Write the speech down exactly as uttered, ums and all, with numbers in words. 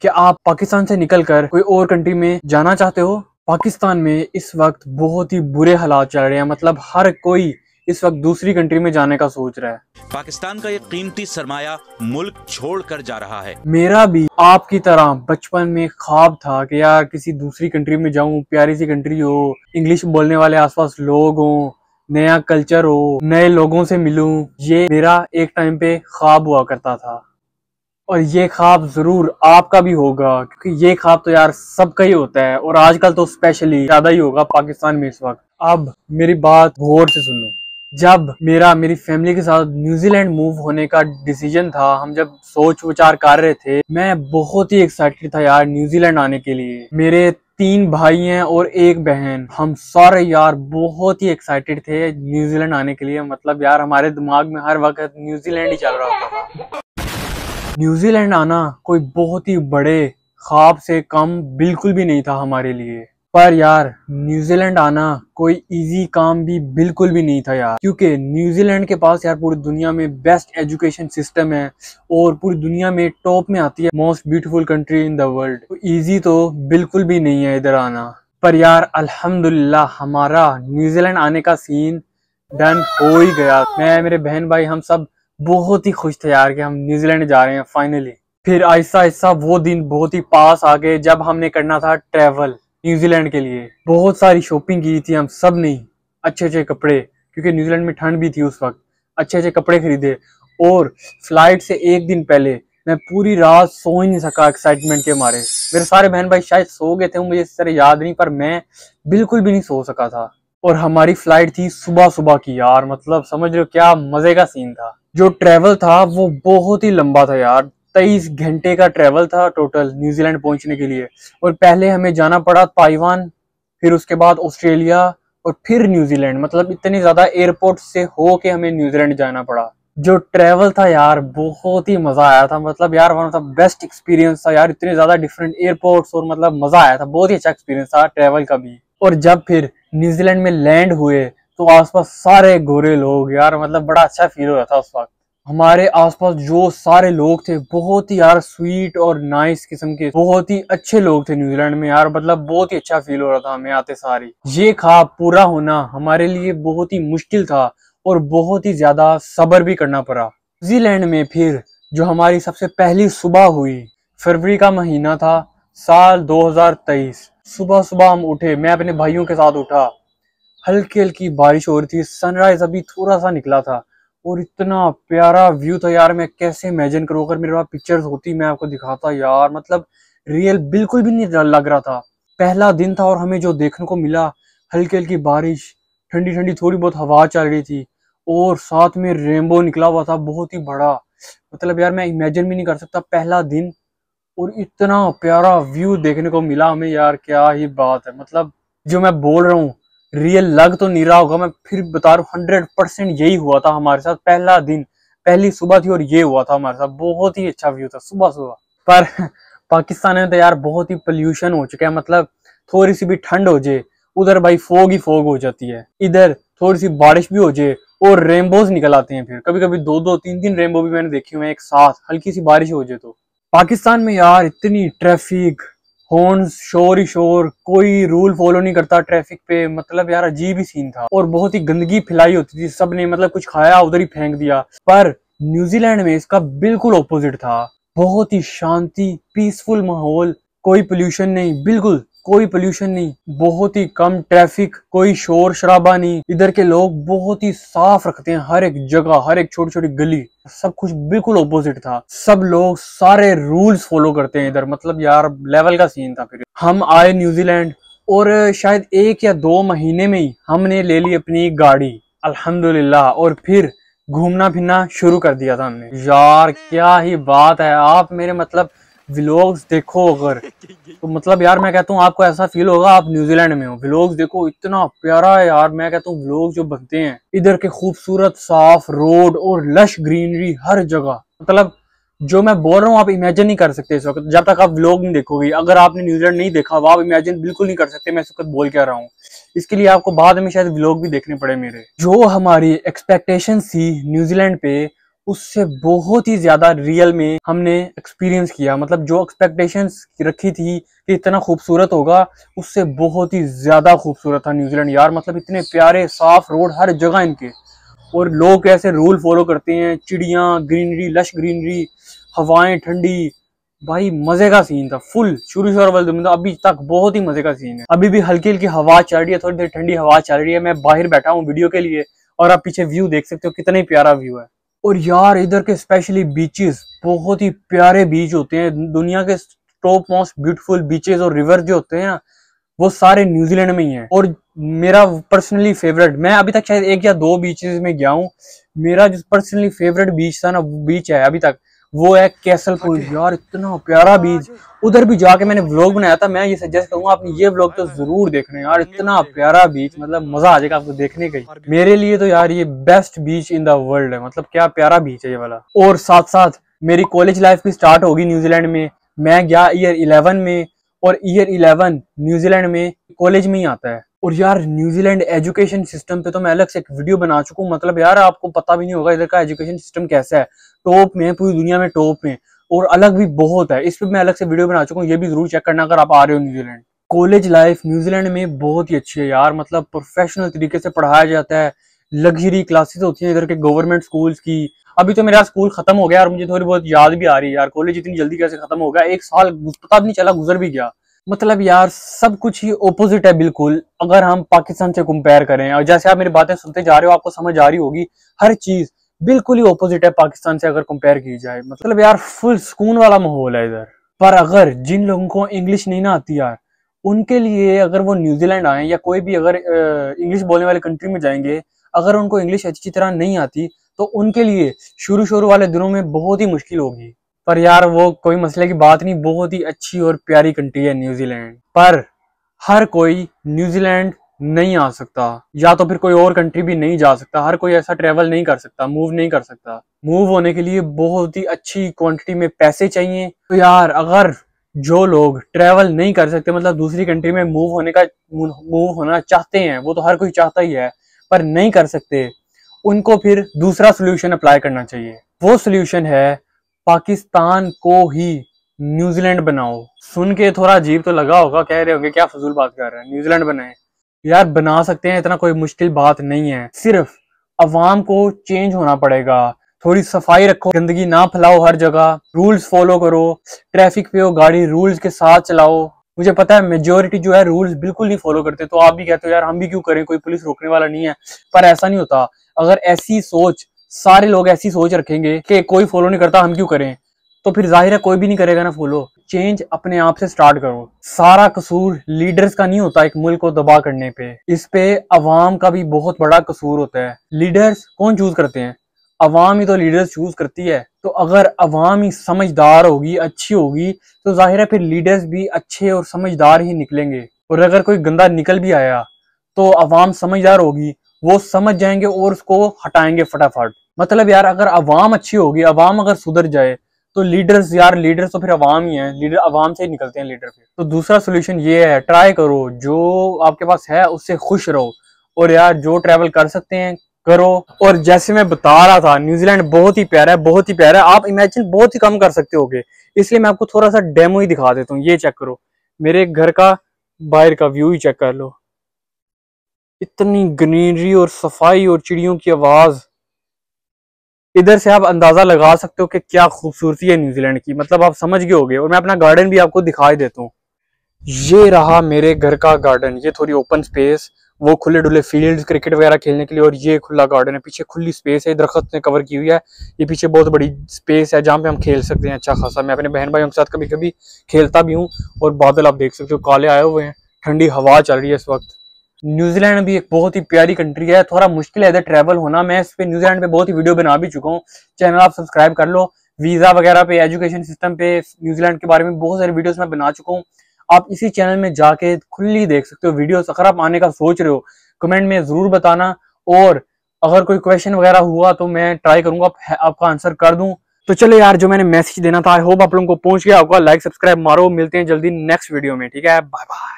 क्या आप पाकिस्तान से निकलकर कोई और कंट्री में जाना चाहते हो? पाकिस्तान में इस वक्त बहुत ही बुरे हालात चल रहे हैं, मतलब हर कोई इस वक्त दूसरी कंट्री में जाने का सोच रहा है। पाकिस्तान का ये कीमती सरमाया मुल्क छोड़कर जा रहा है। मेरा भी आपकी तरह बचपन में ख्वाब था कि यार किसी दूसरी कंट्री में जाऊं, प्यारी सी कंट्री हो, इंग्लिश बोलने वाले आसपास लोग हो, नया कल्चर हो, नए लोगों से मिलूं। ये मेरा एक टाइम पे ख्वाब हुआ करता था और ये ख्वाब जरूर आपका भी होगा, क्योंकि ये ख्वाब तो यार सबका ही होता है और आजकल तो स्पेशली ज्यादा ही होगा पाकिस्तान में इस वक्त। अब मेरी बात गौर से सुनो। जब मेरा मेरी फैमिली के साथ न्यूजीलैंड मूव होने का डिसीजन था, हम जब सोच विचार कर रहे थे, मैं बहुत ही एक्साइटेड था यार न्यूजीलैंड आने के लिए। मेरे तीन भाई हैं और एक बहन, हम सारे यार बहुत ही एक्साइटेड थे न्यूजीलैंड आने के लिए। मतलब यार हमारे दिमाग में हर वक्त न्यूजीलैंड ही चल रहा था। न्यूजीलैंड आना कोई बहुत ही बड़े ख्वाब से कम बिल्कुल भी नहीं था हमारे लिए, पर यार न्यूजीलैंड आना कोई इजी काम भी बिल्कुल भी नहीं था यार, क्योंकि न्यूजीलैंड के पास यार पूरी दुनिया में बेस्ट एजुकेशन सिस्टम है और पूरी दुनिया में टॉप में आती है, most beautiful country in the world. तो इजी तो बिल्कुल भी नहीं है इधर आना, पर यार अल्हम्दुलिल्लाह हमारा न्यूजीलैंड आने का सीन डन हो ही गया। मैं, मेरे बहन भाई, हम सब बहुत ही खुश थे यार कि हम न्यूजीलैंड जा रहे हैं फाइनली। फिर आहिस्ता आहिस्ता वो दिन बहुत ही पास आ गए जब हमने करना था ट्रेवल न्यूजीलैंड के लिए। बहुत सारी शॉपिंग की थी हम सब ने, अच्छे अच्छे कपड़े, क्योंकि न्यूजीलैंड में ठंड भी थी उस वक्त, अच्छे अच्छे कपड़े खरीदे। और फ्लाइट से एक दिन पहले मैं पूरी रात सो ही नहीं सका एक्साइटमेंट के मारे। मेरे सारे बहन भाई शायद सो गए थे, मुझे इस तरह याद नहीं, पर मैं बिल्कुल भी नहीं सो सका था। और हमारी फ्लाइट थी सुबह सुबह की यार, मतलब समझ लो क्या मजे का सीन था। जो ट्रेवल था वो बहुत ही लंबा था यार, तेईस घंटे का ट्रेवल था टोटल न्यूजीलैंड पहुंचने के लिए। और पहले हमें जाना पड़ा ताइवान, फिर उसके बाद ऑस्ट्रेलिया और फिर न्यूजीलैंड। मतलब इतने ज्यादा एयरपोर्ट से हो के हमें न्यूजीलैंड जाना पड़ा। जो ट्रेवल था यार बहुत ही मजा आया था, मतलब यार one of the best experience था यार, इतने ज्यादा डिफरेंट एयरपोर्ट्स और मतलब मजा आया था, बहुत ही अच्छा एक्सपीरियंस था ट्रेवल का भी। और जब फिर न्यूजीलैंड में लैंड हुए तो आसपास सारे गोरे लोग यार, मतलब बड़ा अच्छा फील हो रहा था उस वक्त। हमारे आसपास जो सारे लोग थे बहुत ही यार स्वीट और नाइस किस्म के, बहुत ही अच्छे लोग थे न्यूजीलैंड में यार, मतलब बहुत ही अच्छा फील हो रहा था हमें आते सारी। ये ख्वाब पूरा होना हमारे लिए बहुत ही मुश्किल था और बहुत ही ज्यादा सब्र भी करना पड़ा। न्यूजीलैंड में फिर जो हमारी सबसे पहली सुबह हुई, फरवरी का महीना था, साल दो हजार तेईस। सुबह सुबह हम उठे, मैं अपने भाइयों के साथ उठा, हल्की हल्की बारिश हो रही थी, सनराइज अभी थोड़ा सा निकला था और इतना प्यारा व्यू था यार, मैं कैसे इमेजिन करूँ। अगर मेरे पास पिक्चर्स होती मैं आपको दिखाता यार, मतलब रियल बिल्कुल भी नहीं लग रहा था। पहला दिन था और हमें जो देखने को मिला, हल्की हल्की बारिश, ठंडी ठंडी थोड़ी बहुत हवा चल रही थी और साथ में रेनबो निकला हुआ था बहुत ही बड़ा। मतलब यार मैं इमेजिन भी नहीं कर सकता, पहला दिन और इतना प्यारा व्यू देखने को मिला हमें यार, क्या ही बात है। मतलब जो मैं बोल रहा हूँ रियल लग तो नहीं रहा होगा, मैं फिर बता रहा हूँ हंड्रेड परसेंट यही हुआ था हमारे साथ। पहला दिन, पहली सुबह थी और ये हुआ था हमारे साथ, बहुत ही अच्छा व्यू था सुबह सुबह। पर पाकिस्तान में तो यार बहुत ही पोल्यूशन हो चुका है, मतलब थोड़ी सी भी ठंड हो जाए उधर भाई फोग ही फोग हो जाती है, इधर थोड़ी सी बारिश भी हो जाए और रेनबोज निकल आते हैं। फिर कभी कभी दो दो तीन तीन रेनबो भी मैंने देखे हुए हैं एक साथ, हल्की सी बारिश हो जाए तो। पाकिस्तान में यार इतनी ट्रैफिक, हॉर्न्स, शोर ही शोर, कोई रूल फॉलो नहीं करता ट्रैफिक पे, मतलब यार अजीब ही सीन था। और बहुत ही गंदगी फैलाई होती थी, सबने मतलब कुछ खाया उधर ही फेंक दिया। पर न्यूजीलैंड में इसका बिल्कुल ऑपोजिट था, बहुत ही शांति, पीसफुल माहौल, कोई पोल्यूशन नहीं, बिल्कुल कोई पोल्यूशन नहीं, बहुत ही कम ट्रैफिक, कोई शोर शराबा नहीं। इधर के लोग बहुत ही साफ रखते हैं हर एक जगह, हर एक छोटी छोटी गली, सब कुछ बिल्कुल ऑपोजिट था। सब लोग सारे रूल्स फॉलो करते हैं इधर, मतलब यार लेवल का सीन था। फिर हम आए न्यूजीलैंड और शायद एक या दो महीने में ही हमने ले ली अपनी गाड़ी अल्हम्दुलिल्लाह, और फिर घूमना फिरना शुरू कर दिया था हमने। यार क्या ही बात है, आप मेरे मतलब व्लॉग्स देखो अगर तो, मतलब यार मैं कहता हूँ आपको ऐसा फील होगा आप न्यूजीलैंड में हो। व्लॉग्स देखो, इतना प्यारा है यार, मैं कहता हूँ व्लॉग्स जो बनते हैं इधर के, खूबसूरत साफ रोड और लश ग्रीनरी हर जगह, मतलब जो मैं बोल रहा हूँ आप इमेजिन नहीं कर सकते इस वक्त, जब तक आप व्लॉग नहीं देखोगे। अगर आपने न्यूजीलैंड नहीं देखा हुआ आप इमेजिन बिल्कुल नहीं कर सकते मैं इस वक्त बोल के आ रहा हूँ, इसके लिए आपको बाद में शायद व्लॉग भी देखने पड़े मेरे। जो हमारी एक्सपेक्टेशन थी न्यूजीलैंड पे उससे बहुत ही ज्यादा रियल में हमने एक्सपीरियंस किया। मतलब जो एक्सपेक्टेशंस रखी थी कि इतना खूबसूरत होगा, उससे बहुत ही ज्यादा खूबसूरत था न्यूजीलैंड यार। मतलब इतने प्यारे साफ रोड हर जगह इनके, और लोग कैसे रूल फॉलो करते हैं, चिड़ियाँ, ग्रीनरी, लश ग्रीनरी, हवाएं ठंडी, भाई मजे का सीन था फुल शुरू से। और अभी तक बहुत ही मजे का सीन है। अभी भी हल्की हल्की हवा चल रही है, थोड़ी देर ठंडी हवा चल रही है। मैं बाहर बैठा हूँ वीडियो के लिए और आप पीछे व्यू देख सकते हो, कितना ही प्यारा व्यू है। और यार इधर के स्पेशली बीचेस बहुत ही प्यारे बीच होते हैं। दुनिया के टॉप मोस्ट ब्यूटीफुल बीचेस और रिवर जो होते हैं ना, वो सारे न्यूजीलैंड में ही हैं। और मेरा पर्सनली फेवरेट, मैं अभी तक शायद एक या दो बीचेस में गया हूँ, मेरा जो पर्सनली फेवरेट बीच था ना, वो बीच है अभी तक, वो है कैसल पॉइंट। यार इतना प्यारा बीच, उधर भी जाके मैंने व्लॉग बनाया था। मैं ये सजेस्ट करूंगा आपने ये व्लॉग तो जरूर देखना यार, इतना प्यारा बीच, मतलब मजा आ जाएगा आपको देखने का। मेरे लिए तो यार ये best beach in the world है। मतलब क्या प्यारा बीच है ये वाला। और साथ साथ मेरी कॉलेज लाइफ भी स्टार्ट होगी न्यूजीलैंड में। मैं गया ईयर इलेवन में, और ईयर इलेवन न्यूजीलैंड में कॉलेज में ही आता है। और यार न्यूजीलैंड एजुकेशन सिस्टम पे तो मैं अलग से एक वीडियो बना चुका हूँ। मतलब यार आपको पता भी नहीं होगा इधर का एजुकेशन सिस्टम कैसा है, टॉप में, पूरी दुनिया में टॉप में, और अलग भी बहुत है। इस पे मैं अलग से वीडियो बना चुका हूँ, ये भी जरूर चेक करना अगर आप आ रहे हो न्यूजीलैंड। कॉलेज लाइफ न्यूजीलैंड में बहुत ही अच्छी है यार। मतलब प्रोफेशनल तरीके से पढ़ाया जाता है, लग्जरी क्लासेस होती है इधर के गवर्नमेंट स्कूल की। अभी तो मेरा स्कूल खत्म हो गया और मुझे थोड़ी बहुत याद भी आ रही है यार, कॉलेज इतनी जल्दी कैसे खत्म हो गया, एक साल पता भी नहीं चला गुजर भी गया। मतलब यार सब कुछ ही ओपोजिट है बिल्कुल, अगर हम पाकिस्तान से कंपेयर करें। और जैसे आप मेरी बातें सुनते जा रहे हो आपको समझ आ रही होगी, हर चीज बिल्कुल ही ओपोजिट है पाकिस्तान से अगर कंपेयर की जाए। मतलब यार फुल सुकून वाला माहौल है इधर पर। अगर जिन लोगों को इंग्लिश नहीं ना आती यार, उनके लिए अगर वो न्यूजीलैंड आए या कोई भी अगर इंग्लिश बोलने वाले कंट्री में जाएंगे, अगर उनको इंग्लिश अच्छी तरह नहीं आती तो उनके लिए शुरू शुरू वाले दिनों में बहुत ही मुश्किल होगी। पर यार वो कोई मसले की बात नहीं, बहुत ही अच्छी और प्यारी कंट्री है न्यूजीलैंड। पर हर कोई न्यूजीलैंड नहीं आ सकता, या तो फिर कोई और कंट्री भी नहीं जा सकता। हर कोई ऐसा ट्रेवल नहीं कर सकता, मूव नहीं कर सकता। मूव होने के लिए बहुत ही अच्छी क्वांटिटी में पैसे चाहिए। तो यार अगर जो लोग ट्रेवल नहीं कर सकते, मतलब दूसरी कंट्री में मूव होने का मूव होना चाहते हैं, वो तो हर कोई चाहता ही है, पर नहीं कर सकते, उनको फिर दूसरा सोल्यूशन अप्लाई करना चाहिए। वो सोल्यूशन है पाकिस्तान को ही न्यूजीलैंड बनाओ। सुन के थोड़ा अजीब तो लगा होगा, कह रहे होंगे क्या फजूल बात कर रहे हैं, न्यूजीलैंड बनाए। यार बना सकते हैं, इतना कोई मुश्किल बात नहीं है। सिर्फ अवाम को चेंज होना पड़ेगा, थोड़ी सफाई रखो, गंदगी ना फैलाओ हर जगह, रूल्स फॉलो करो, ट्रैफिक पे हो गाड़ी रूल्स के साथ चलाओ। मुझे पता है मेजोरिटी जो है रूल्स बिल्कुल नहीं फॉलो करते, तो आप भी कहते हो यार हम भी क्यों करें, कोई पुलिस रोकने वाला नहीं है। पर ऐसा नहीं होता। अगर ऐसी सोच सारे लोग ऐसी सोच रखेंगे कि कोई फॉलो नहीं करता हम क्यों करें, तो फिर जाहिर है कोई भी नहीं करेगा ना फॉलो। चेंज अपने आप से स्टार्ट करो। सारा कसूर लीडर्स का नहीं होता एक मुल्क को तबाह करने पे, इस पे अवाम का भी बहुत बड़ा कसूर होता है। लीडर्स कौन चूज करते हैं, अवाम ही तो लीडर्स चूज करती है। तो अगर अवाम ही समझदार होगी, अच्छी होगी, तो जाहिर है फिर लीडर्स भी अच्छे और समझदार ही निकलेंगे। और अगर कोई गंदा निकल भी आया तो अवाम समझदार होगी, वो समझ जाएंगे और उसको हटाएंगे फटाफट। मतलब यार अगर अवाम अच्छी होगी, अवाम अगर सुधर जाए, तो लीडर्स यार लीडर्स तो फिर अवाम ही हैं, लीडर अवाम से ही निकलते हैं लीडर फिर। तो दूसरा सोल्यूशन ये है, ट्राई करो, जो आपके पास है उससे खुश रहो, और यार जो ट्रैवल कर सकते हैं करो। और जैसे मैं बता रहा था न्यूजीलैंड बहुत ही प्यारा है, बहुत ही प्यारा है। आप इमेजिन बहुत ही कम कर सकते होगे, इसलिए मैं आपको थोड़ा सा डेमो ही दिखा देता हूँ। ये चेक करो, मेरे घर का बाहर का व्यू ही चेक कर लो, इतनी ग्रीनरी और सफाई और चिड़ियों की आवाज। इधर से आप अंदाजा लगा सकते हो कि क्या खूबसूरती है न्यूजीलैंड की। मतलब आप समझ गए होगे। और मैं अपना गार्डन भी आपको दिखाई देता हूँ। ये रहा मेरे घर का गार्डन, ये थोड़ी ओपन स्पेस, वो खुले डुले फील्ड्स क्रिकेट वगैरह खेलने के लिए, और ये खुला गार्डन है, पीछे खुली स्पेस है, दरख्त ने कवर की हुई है। ये पीछे बहुत बड़ी स्पेस है जहाँ पे हम खेल सकते हैं अच्छा खासा। मैं अपने बहन भाइयों के साथ कभी कभी खेलता भी हूँ। और बादल आप देख सकते हो काले आए हुए हैं, ठंडी हवा चल रही है इस वक्त। न्यूजीलैंड भी एक बहुत ही प्यारी कंट्री है। थोड़ा मुश्किल है इधर ट्रैवल होना। मैं इस पे न्यूजीलैंड पे बहुत ही वीडियो बना भी चुका हूँ, चैनल आप सब्सक्राइब कर लो। वीजा वगैरह पे, एजुकेशन सिस्टम पे, न्यूजीलैंड के बारे में बहुत सारे वीडियोस मैं बना चुका हूँ। आप इसी चैनल में जाके खुली देख सकते हो वीडियोस। अगर आप आने का सोच रहे हो कमेंट में जरूर बताना, और अगर कोई क्वेश्चन वगैरह हुआ तो मैं ट्राई करूंगा आपका आंसर कर दूं। तो चलो यार, जो मैंने मैसेज देना था आई होप आप लोगों को पहुंच गया होगा। लाइक सब्सक्राइब मारो, मिलते हैं जल्दी नेक्स्ट वीडियो में। ठीक है, बाय बाय।